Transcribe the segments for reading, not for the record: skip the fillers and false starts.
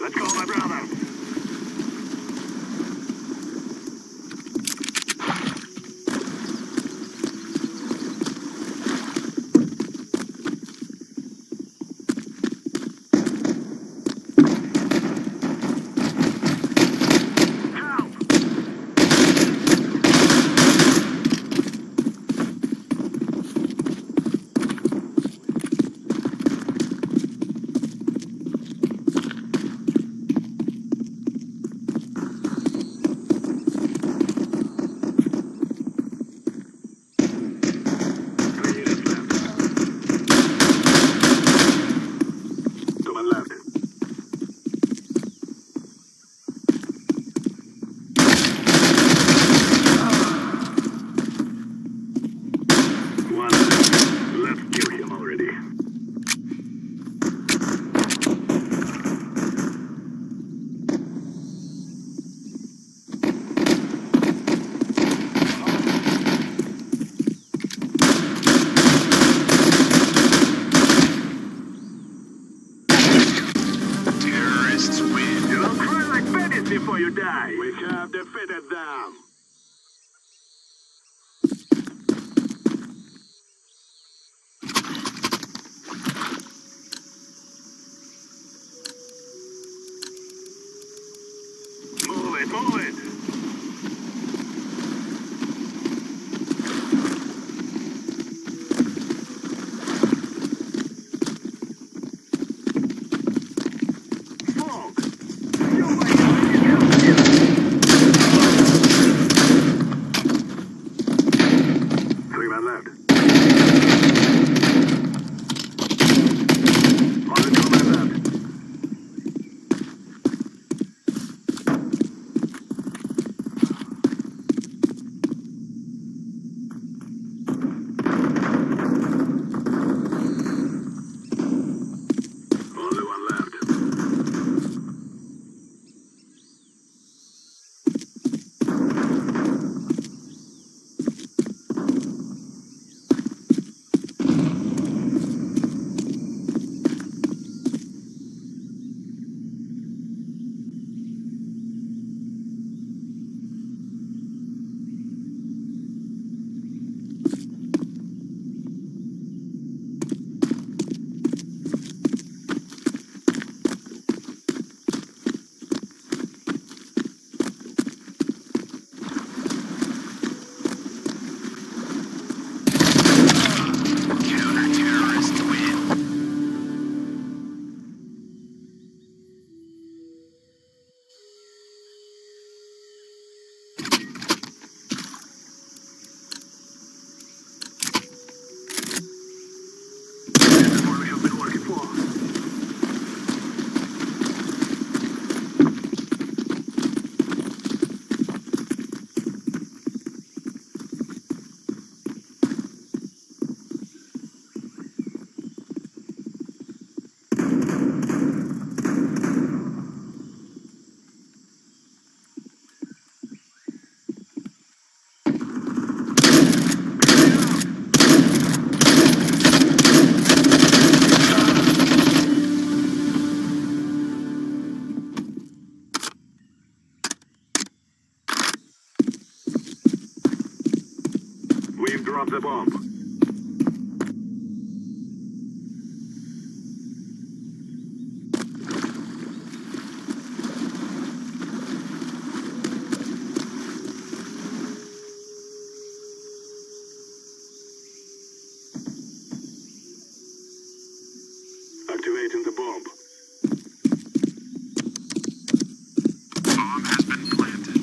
Let's go, my brother. Before you die, we have defeated them. Move it, move it. Drop the bomb. Activating the bomb. Bomb has been planted.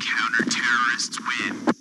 Counter-terrorists win.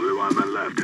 Only one man left.